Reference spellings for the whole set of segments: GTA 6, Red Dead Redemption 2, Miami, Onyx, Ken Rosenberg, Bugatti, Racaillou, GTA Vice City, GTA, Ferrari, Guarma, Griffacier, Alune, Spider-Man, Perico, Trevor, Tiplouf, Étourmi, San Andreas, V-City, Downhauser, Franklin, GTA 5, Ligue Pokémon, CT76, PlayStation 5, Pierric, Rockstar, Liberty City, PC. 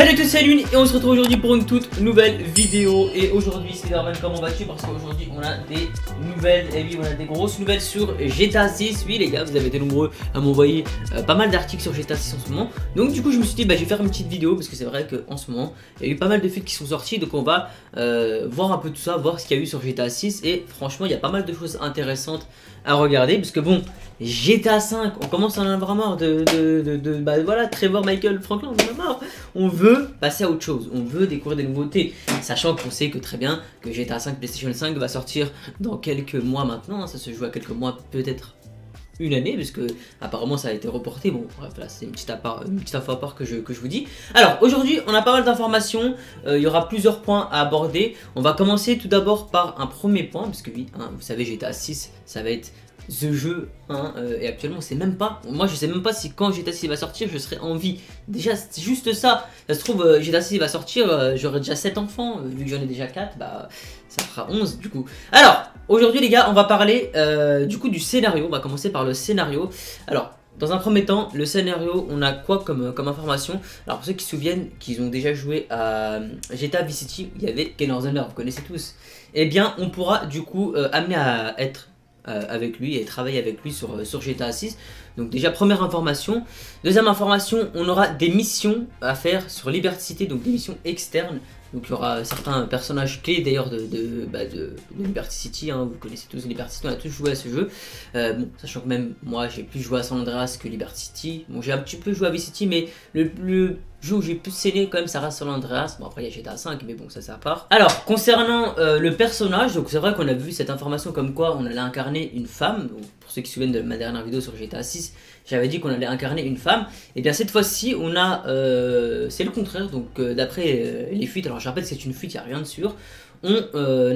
Salut à tous, c'est Alune et on se retrouve aujourd'hui pour une toute nouvelle vidéo. Et aujourd'hui, Spider-Man, comment vas-tu? Parce qu'aujourd'hui, on a des nouvelles, et oui, on a des grosses nouvelles sur GTA 6. Oui, les gars, vous avez été nombreux à m'envoyer pas mal d'articles sur GTA 6 en ce moment. Donc, du coup, je me suis dit, bah, je vais faire une petite vidéo parce que c'est vrai qu'en ce moment, il y a eu pas mal de fuites qui sont sorties. Donc, on va voir un peu tout ça, voir ce qu'il y a eu sur GTA 6. Et franchement, il y a pas mal de choses intéressantes à regarder parce que bon. GTA 5, on commence à en avoir marre bah voilà, Trevor, Michael, Franklin, on en a marre. On veut passer à autre chose, on veut découvrir des nouveautés. Sachant qu'on sait que très bien que GTA 5, PlayStation 5 va sortir dans quelques mois maintenant. Ça se joue à quelques mois, peut-être une année, parce que apparemment ça a été reporté. Bon, bref, là c'est une petite info à part que je vous dis. Alors aujourd'hui, on a pas mal d'informations. Il y aura plusieurs points à aborder. On va commencer tout d'abord par un premier point, parce que oui, hein, vous savez, GTA 6, ça va être ce jeu, hein, et actuellement c'est même pas, moi je sais même pas si quand GTA 6 va sortir je serai en vie. Déjà c'est juste ça, ça se trouve GTA 6 va sortir, j'aurai déjà 7 enfants, vu que j'en ai déjà 4, bah ça fera 11 du coup. Alors aujourd'hui les gars, on va parler du coup du scénario, on va commencer par le scénario. Alors dans un premier temps, le scénario, on a quoi comme information? Alors pour ceux qui se souviennent qu'ils ont déjà joué à GTA Vice City, il y avait Ken Rosenberg, vous connaissez tous. Et bien on pourra du coup amener à être avec lui et travailler avec lui sur GTA 6. Donc déjà première information. Deuxième information, on aura des missions à faire sur Liberty City, donc des missions externes. Donc il y aura certains personnages clés d'ailleurs de Liberty City, hein. Vous connaissez tous Liberty City, on a tous joué à ce jeu. Bon, sachant que même moi j'ai plus joué à San Andreas que Liberty City. Bon, j'ai un petit peu joué à V-City, mais le jeu où j'ai plus saigné quand même ça reste San Andreas. Bon, après il y a GTA 5 mais bon, ça c'est à part. Alors concernant le personnage, donc c'est vrai qu'on a vu cette information comme quoi on allait incarner une femme. Donc, pour ceux qui se souviennent de ma dernière vidéo sur GTA 6, j'avais dit qu'on allait incarner une femme. Et bien cette fois-ci on a c'est le contraire. Donc d'après les fuites, alors je rappelle que c'est une fuite, il n'y a rien de sûr. On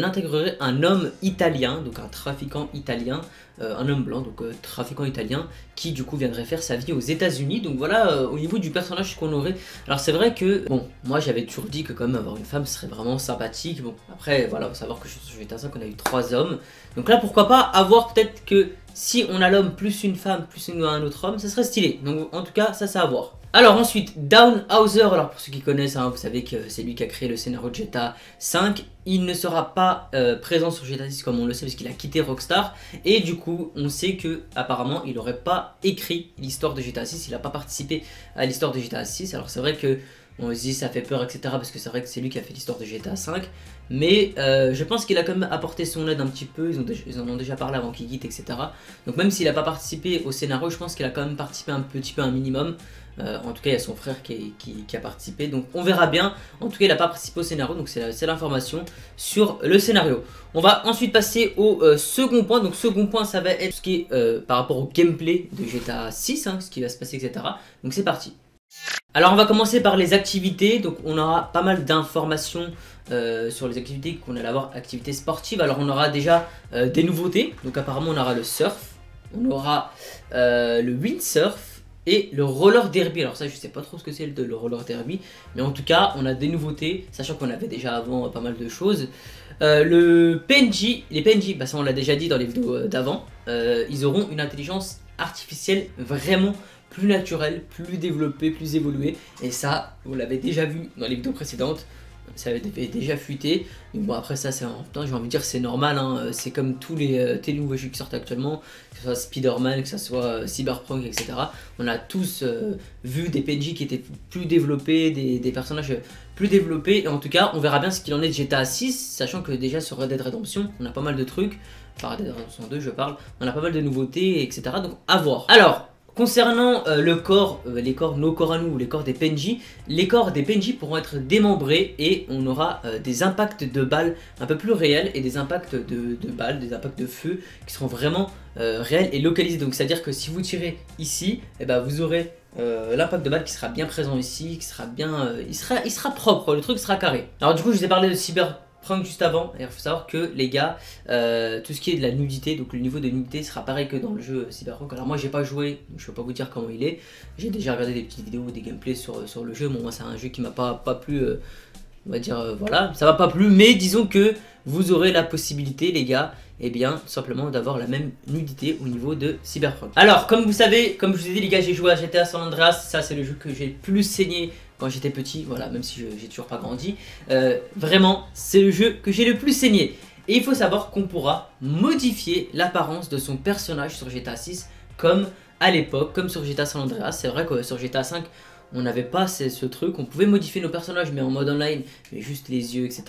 intégrerait un homme italien, donc un trafiquant italien, un homme blanc, donc trafiquant italien, qui du coup viendrait faire sa vie aux États-Unis. Donc voilà au niveau du personnage qu'on aurait. Alors c'est vrai que, bon, moi j'avais toujours dit que quand même avoir une femme serait vraiment sympathique. Bon, après voilà, faut savoir que sur GTA 5 on a eu 3 hommes. Donc là pourquoi pas avoir peut-être que si on a l'homme plus une femme plus un autre homme, ça serait stylé. Donc en tout cas ça c'est à voir. Alors ensuite, Downhauser, alors pour ceux qui connaissent, hein, vous savez que c'est lui qui a créé le scénario de GTA 5. Il ne sera pas présent sur GTA 6 comme on le sait parce qu'il a quitté Rockstar. Et du coup, on sait que apparemment, il n'aurait pas écrit l'histoire de GTA 6, il n'a pas participé à l'histoire de GTA 6. Alors c'est vrai que on se dit ça fait peur etc. parce que c'est vrai que c'est lui qui a fait l'histoire de GTA 5. Mais je pense qu'il a quand même apporté son aide un petit peu, ils en ont déjà parlé avant qu'il quitte etc. Donc même s'il n'a pas participé au scénario, je pense qu'il a quand même participé un petit peu un minimum. En tout cas il y a son frère qui a participé, donc on verra bien. En tout cas il n'a pas participé au scénario, donc c'est l'information sur le scénario. On va ensuite passer au second point. Donc second point, ça va être ce qui est par rapport au gameplay de GTA 6, hein, ce qui va se passer etc. Donc c'est parti. Alors on va commencer par les activités. Donc on aura pas mal d'informations sur les activités qu'on allait avoir, activités sportives. Alors on aura déjà des nouveautés. Donc apparemment on aura le surf, on aura le windsurf et le roller derby. Alors ça je sais pas trop ce que c'est le roller derby, mais en tout cas on a des nouveautés, sachant qu'on avait déjà avant pas mal de choses. Le PNJ, les PNJ, bah ça on l'a déjà dit dans les vidéos d'avant, ils auront une intelligence artificielle vraiment plus naturelle, plus développée, plus évoluée. Et ça vous l'avez déjà vu dans les vidéos précédentes, ça avait déjà fuité. Donc bon, après ça c'est en même temps, j'ai envie de dire c'est normal, hein, c'est comme tous les nouveaux jeux qui sortent actuellement, que ce soit Spider-Man, que ce soit Cyberpunk etc. On a tous vu des PNJ qui étaient plus développés, des personnages plus développés. Et en tout cas on verra bien ce qu'il en est de GTA 6, sachant que déjà sur Red Dead Redemption on a pas mal de trucs, enfin Red Dead Redemption 2 je parle, on a pas mal de nouveautés etc. Donc à voir. Alors concernant le corps, nos corps à nous, ou les corps des PNJ, les corps des PNJ pourront être démembrés et on aura des impacts de balles un peu plus réels et des impacts de balles, des impacts de feu qui seront vraiment réels et localisés. Donc c'est-à-dire que si vous tirez ici, eh ben, vous aurez l'impact de balle qui sera bien présent ici, qui sera bien, il sera propre, le truc sera carré. Alors du coup je vous ai parlé de cyber juste avant, il faut savoir que les gars, tout ce qui est de la nudité, donc le niveau de nudité sera pareil que dans le jeu Cyberpunk. Alors moi j'ai pas joué, donc je peux pas vous dire comment il est, j'ai déjà regardé des petites vidéos, des gameplays sur le jeu. Bon, moi c'est un jeu qui m'a pas plu, on va dire voilà, ça m'a pas plu, mais disons que vous aurez la possibilité les gars, et bien tout simplement d'avoir la même nudité au niveau de Cyberpunk. Alors comme vous savez, comme je vous ai dit les gars, j'ai joué à GTA San Andreas, ça c'est le jeu que j'ai le plus saigné quand j'étais petit, voilà, même si j'ai toujours pas grandi. Vraiment, c'est le jeu que j'ai le plus saigné. Et il faut savoir qu'on pourra modifier l'apparence de son personnage sur GTA 6 comme à l'époque, comme sur GTA San Andreas. C'est vrai que sur GTA 5, on n'avait pas ce truc. On pouvait modifier nos personnages, mais en mode online, mais juste les yeux, etc.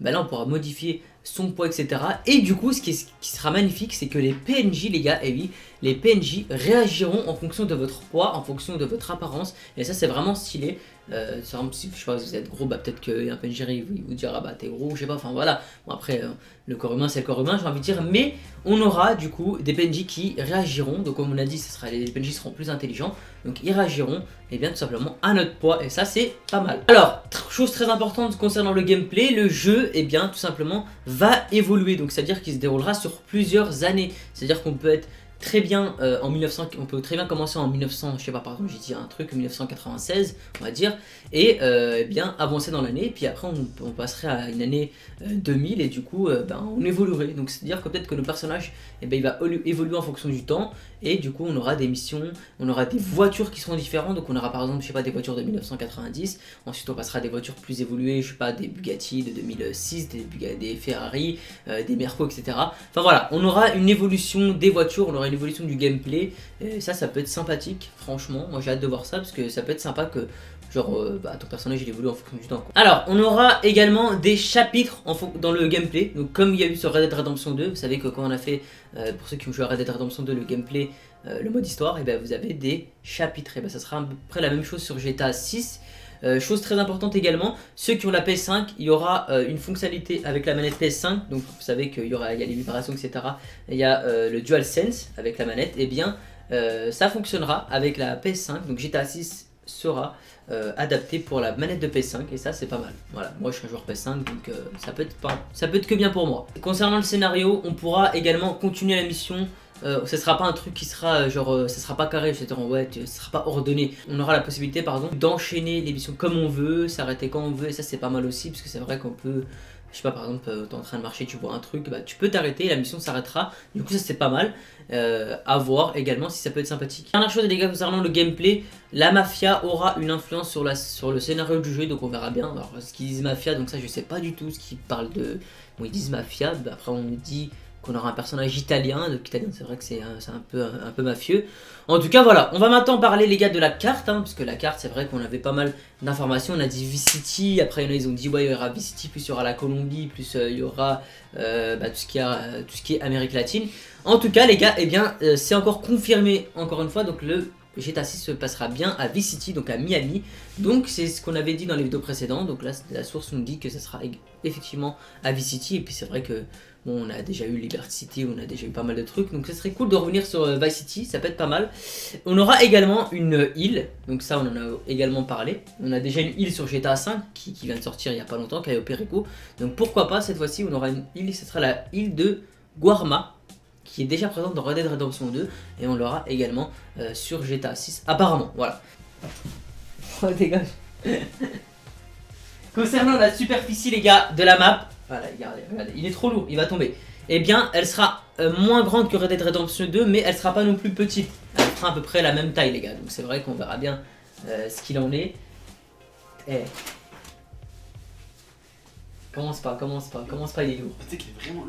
Ben là, on pourra modifier son poids, etc. Et du coup, ce qui sera magnifique, c'est que les PNJ, les gars, et oui, les PNJ réagiront en fonction de votre poids, en fonction de votre apparence. Et ça, c'est vraiment stylé. Ça, je sais pas, si vous êtes gros, bah, peut-être qu'un PNJ vous dira, ah bah t'es gros, je sais pas, enfin voilà. Bon, après, le corps humain, c'est le corps humain, j'ai envie de dire. Mais on aura du coup des PNJ qui réagiront. Donc, comme on a dit, ce sera, les PNJ seront plus intelligents. Donc, ils réagiront, et bien tout simplement à notre poids. Et ça, c'est pas mal. Alors, chose très importante concernant le gameplay, le jeu, et bien tout simplement va évoluer, donc c'est à dire qu'il se déroulera sur plusieurs années, c'est à dire qu'on peut être très bien commencer en 1996 on va dire, et bien avancer dans l'année, puis après on passerait à une année 2000 et du coup on évoluerait, donc c'est à dire que peut-être que le personnage il va évoluer en fonction du temps, et du coup on aura des missions, on aura des voitures qui seront différentes, donc on aura par exemple des voitures de 1990, ensuite on passera à des voitures plus évoluées, des Bugatti de 2006, des Ferrari, des Merco, etc. Enfin voilà, on aura une évolution des voitures, on aura une évolution du gameplay, et ça peut être sympathique, franchement, moi j'ai hâte de voir ça, parce que ça peut être sympa que ton personnage il évolue en fonction du temps, quoi. Alors on aura également des chapitres dans le gameplay, donc comme il y a eu sur Red Dead Redemption 2, vous savez que quand on a fait, pour ceux qui ont joué à Red Dead Redemption 2, le gameplay, le mode histoire, et bien vous avez des chapitres, et bien ça sera à peu près la même chose sur GTA 6. Chose très importante également, ceux qui ont la PS5, il y aura une fonctionnalité avec la manette PS5, donc vous savez qu'il y aura les vibrations, etc. Il y a le DualSense avec la manette, et bien ça fonctionnera avec la PS5, donc GTA 6 sera adapté pour la manette de PS5, et ça c'est pas mal. Voilà, moi je suis un joueur PS5, donc ça peut être que bien pour moi. Concernant le scénario, on pourra également continuer la mission. Ce sera pas un truc qui sera ça sera pas carré, c'est-à-dire ça sera pas ordonné. On aura la possibilité pardon d'enchaîner les missions comme on veut, s'arrêter quand on veut, et ça c'est pas mal aussi, parce que c'est vrai qu'on peut, par exemple t'es en train de marcher, tu vois un truc, bah tu peux t'arrêter et la mission s'arrêtera, du coup ça c'est pas mal, à voir également si ça peut être sympathique. Dernière chose les gars concernant le gameplay, la mafia aura une influence sur le scénario du jeu, donc on verra bien. Alors ce qu'ils disent mafia, donc ça je sais pas du tout ce qu'ils parlent de, bon ils disent mafia, bah, après on nous dit on aura un personnage italien, donc italien c'est vrai que c'est un peu mafieux. En tout cas voilà, on va maintenant parler les gars de la carte, hein, parce que la carte c'est vrai qu'on avait pas mal d'informations. On a dit V-City, après ils ont dit ouais il y aura V-City, plus il y aura la Colombie, plus il y aura tout ce qui est Amérique latine. En tout cas les gars, eh bien c'est encore confirmé encore une fois, donc le GTA 6 se passera bien à V-City, donc à Miami. Donc c'est ce qu'on avait dit dans les vidéos précédentes, donc là la source nous dit que ça sera effectivement à V-City, et puis c'est vrai que bon, on a déjà eu Liberty City, on a déjà eu pas mal de trucs, donc ça serait cool de revenir sur Vice City, ça peut être pas mal. On aura également une île, donc ça on en a également parlé. On a déjà une île sur GTA 5 qui vient de sortir il y a pas longtemps, qui est au Perico. Donc pourquoi pas cette fois-ci on aura une île, ce sera la île de Guarma, qui est déjà présente dans Red Dead Redemption 2, et on l'aura également sur GTA 6 apparemment, voilà. Oh dégage. Concernant la superficie les gars de la map, voilà, regardez, il est trop lourd, il va tomber. Eh bien, elle sera moins grande que Red Dead Redemption 2, mais elle sera pas non plus petite. Elle fera à peu près la même taille, les gars. Donc c'est vrai qu'on verra bien ce qu'il en est. Eh. Commence pas, il est lourd. Peut-être qu'il est vraiment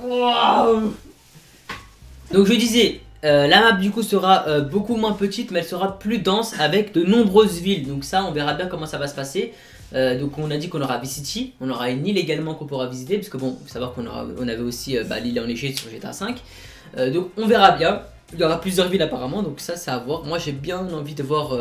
lourd. Waouh. Donc je disais, la map du coup sera beaucoup moins petite, mais elle sera plus dense avec de nombreuses villes. Donc ça, on verra bien comment ça va se passer. Donc on a dit qu'on aura V-City, on aura une île également qu'on pourra visiter, parce que bon, faut savoir qu'on avait aussi l'île enneigée sur GTA 5. Donc on verra bien, il y aura plusieurs villes apparemment, donc ça c'est à voir. Moi j'ai bien envie de voir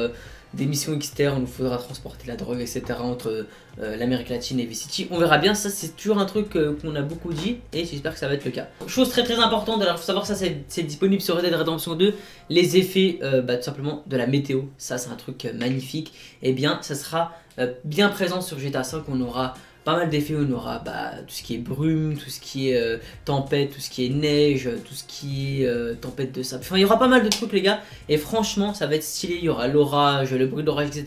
des missions externes où il faudra transporter la drogue, etc. entre l'Amérique latine et V-City. On verra bien, ça c'est toujours un truc qu'on a beaucoup dit, et j'espère que ça va être le cas. Chose très très importante, alors faut savoir ça c'est disponible sur Red Dead Redemption 2, les effets tout simplement de la météo, ça c'est un truc magnifique. Et bien ça sera bien présent sur GTA 5, on aura pas mal d'effets, on aura tout ce qui est brume, tout ce qui est tempête, tout ce qui est neige, tout ce qui est tempête de sable, enfin il y aura pas mal de trucs les gars, et franchement ça va être stylé, il y aura l'orage, le bruit de l'orage, etc.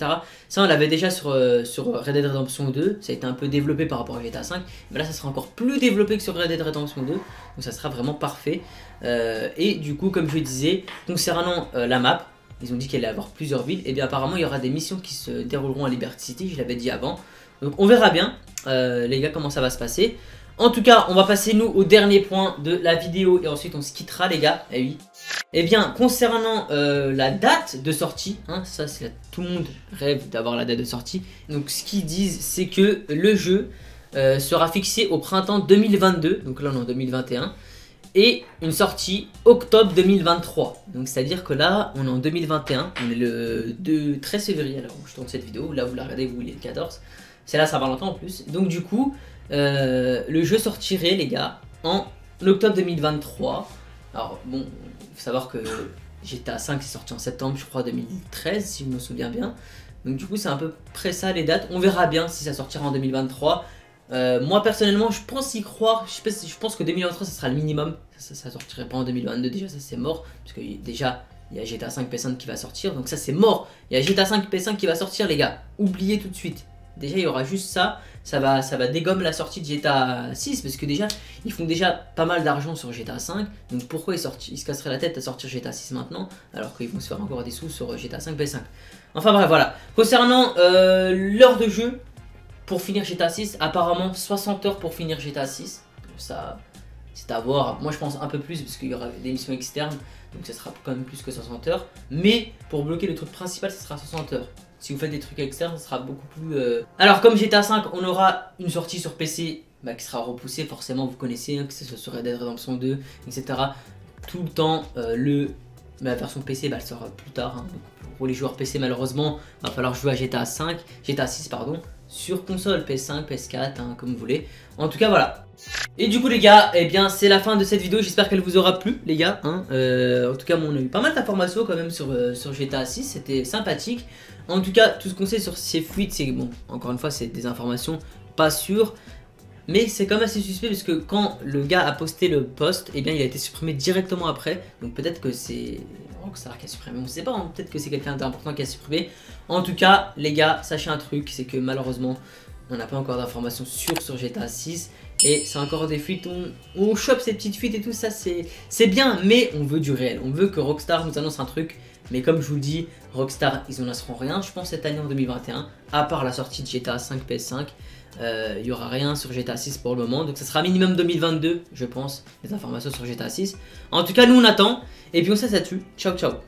Ça on l'avait déjà sur Red Dead Redemption 2, ça a été un peu développé par rapport à GTA 5, mais là ça sera encore plus développé que sur Red Dead Redemption 2, donc ça sera vraiment parfait. Et du coup comme je disais, concernant la map, Ils ont dit qu'il allait avoir plusieurs villes. Et bien apparemment il y aura des missions qui se dérouleront à Liberty City, je l'avais dit avant. Donc on verra bien les gars comment ça va se passer. En tout cas on va passer nous au dernier point de la vidéo et ensuite on se quittera les gars. Eh oui. Et bien concernant la date de sortie, hein, ça c'est là, tout le monde rêve d'avoir la date de sortie. Donc ce qu'ils disent c'est que le jeu sera fixé au printemps 2022. Donc là on est en 2021. Et une sortie octobre 2023. Donc c'est à dire que là on est en 2021. On est le 13 février alors je tourne cette vidéo. Là vous la regardez, vous il est le 14. C'est là Saint-Valentin en plus. Donc du coup le jeu sortirait les gars en octobre 2023. Alors bon, faut savoir que GTA 5 c'est sorti en septembre je crois 2013 si je me souviens bien. Donc du coup c'est à peu près ça les dates. On verra bien si ça sortira en 2023. Moi personnellement je pense y croire, je pense que 2023 ça sera le minimum, ça sortirait pas en 2022 déjà, ça c'est mort, parce que déjà il y a GTA 5 PS5 qui va sortir, donc ça c'est mort, il y a GTA 5 PS5 qui va sortir les gars, oubliez tout de suite, déjà il y aura juste ça, ça va dégommer la sortie de GTA 6, parce que déjà ils font déjà pas mal d'argent sur GTA 5, donc pourquoi ils se casseraient la tête à sortir GTA 6 maintenant, alors qu'ils vont se faire encore des sous sur GTA 5 PS5, enfin bref voilà, concernant l'heure de jeu, pour finir GTA 6, apparemment 60 heures pour finir GTA 6. Donc ça, c'est à voir. Moi, je pense un peu plus parce qu'il y aura des missions externes. Donc ça sera quand même plus que 60 heures. Mais pour bloquer le truc principal, ça sera 60 heures. Si vous faites des trucs externes, ça sera beaucoup plus... Alors comme GTA 5, on aura une sortie sur PC qui sera repoussée. Forcément, vous connaissez, hein, que ce soit Red Dead Redemption 2, etc. Tout le temps, la version PC, elle sera plus tard. Hein. Donc, pour les joueurs PC, malheureusement, il va falloir jouer à GTA 6, pardon. Sur console PS5, PS4, hein, comme vous voulez. En tout cas voilà. Et du coup les gars, eh bien c'est la fin de cette vidéo. J'espère qu'elle vous aura plu les gars. Hein. En tout cas on a eu pas mal d'informations quand même sur GTA 6. C'était sympathique. En tout cas tout ce qu'on sait sur ces fuites, c'est bon. Encore une fois c'est des informations pas sûres. Mais c'est quand même assez suspect parce que quand le gars a posté le post, eh bien il a été supprimé directement après. Donc peut-être que c'est Rockstar qui a supprimé, on ne sait pas, hein. Peut-être que c'est quelqu'un d'important qui a supprimé. En tout cas les gars, sachez un truc, c'est que malheureusement on n'a pas encore d'informations sûres sur GTA 6. Et c'est encore des fuites, on chope ces petites fuites et tout ça, c'est bien. Mais on veut du réel, on veut que Rockstar nous annonce un truc. Mais comme je vous le dis, Rockstar ils n'en seront rien je pense cette année en 2021. À part la sortie de GTA 5 PS5. Il n'y aura rien sur GTA 6 pour le moment. Donc ça sera minimum 2022 je pense. Les informations sur GTA 6. En tout cas nous on attend. Et puis on se laisse là-dessus. Ciao ciao.